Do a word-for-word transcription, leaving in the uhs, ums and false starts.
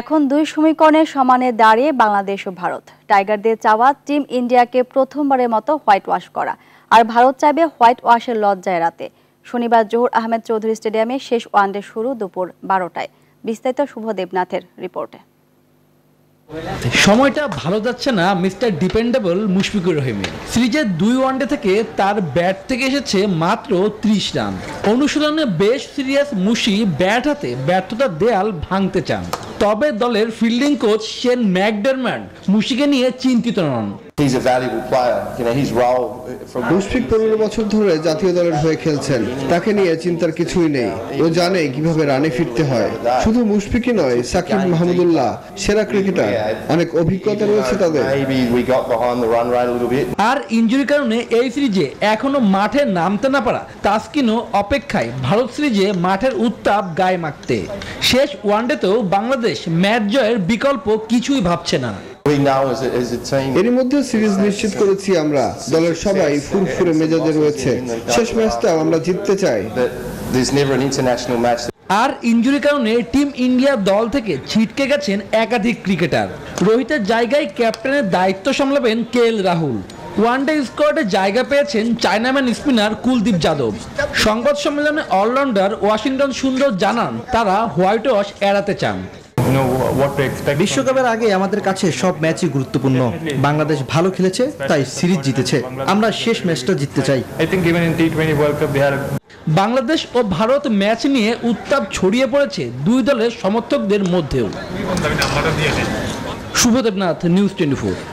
এখন দুই সমীকরণের সমানে দাঁড়িয়ে বাংলাদেশ ও ভারত। টাইগারদের চাওয়া টিম ইন্ডিয়াকে প্রথমবারের মতো হোয়াইট ওয়াশ করা, আর ভারত চাইবে হোয়াইট ওয়াশের লজ্জায় রাতে। শনিবার জহুর আহমেদ চৌধুরী স্টেডিয়ামে শেষ ওয়ানডে শুরু দুপুর বারোটায়। বিস্তারিত শুভ দেবনাথের রিপোর্টে। সময়টা ভালো যাচ্ছে না মিস্টার ডিপেন্ডেবল মুশফিকুর রহিমের। সিরিজের দুই ওয়ানডে থেকে তার ব্যাট থেকে এসেছে মাত্র ত্রিশ রান। অনুশীলনে বেশ সিরিয়াস মুশি ব্যাট হাতে ব্যর্থতার দেয়াল ভাঙতে চান, তবে দলের ফিল্ডিং কোচ শেন ম্যাকডারম্যান্ড মুশিকে নিয়ে চিন্তিত নন। মুশফিক পনেরো বছর ধরে জাতীয় দলের হয়ে খেলছেন, তাকে নিয়ে চিন্তার কিছুই নেই। ও জানে কিভাবে রানে ফিরতে হয়। শুধু মুশফিকই নয়, সাকিব, মাহমুদুল্লাহ সেরা ক্রিকেটার, অনেক অভিজ্ঞতা রয়েছে তাদের। আর ইনজুরির কারণে এই সিরিজে এখনো মাঠে নামতে না পারা তাসকিনও অপেক্ষায় ভারত সিরিজে মাঠের উত্তাপ গায়ে মাখতে। শেষ ওয়ানডেতেও বাংলাদেশ ম্যাচ জয়ের বিকল্প কিছুই ভাবছে না। এর মধ্যে সিরিজ নিশ্চিত করেছি আমরা। দলের সবাই ফুরফুরে মেজাজে রয়েছে। শেষ ম্যাচটা আমরা জিততে চাই। আর ইনজুরির কারণে টিম ইন্ডিয়া দল থেকে ছিটকে গেছেন একাধিক ক্রিকেটার। রোহিতের জায়গায় ক্যাপ্টেনের দায়িত্ব সামলাবেন কে এল রাহুল। ওয়ানডে স্কোয়াডে জায়গা পেয়েছেন চায়নাম্যান স্পিনার কুলদীপ যাদব। সংবাদ সম্মেলনে অলরাউন্ডার ওয়াশিংটন সুন্দর জানান, তারা হোয়াইট ওয়াশ এড়াতে চান। বিশ্বকাপের আগে আমাদের কাছে সব ম্যাচই গুরুত্বপূর্ণ। বাংলাদেশ ভালো খেলেছে, তাই সিরিজ জিতেছে। আমরা শেষ ম্যাচটা জিততে চাই। বাংলাদেশ ও ভারত ম্যাচ নিয়ে উত্তাপ ছড়িয়ে পড়েছে দুই দলের সমর্থকদের মধ্যেও। Shubho Debnath, news twenty four.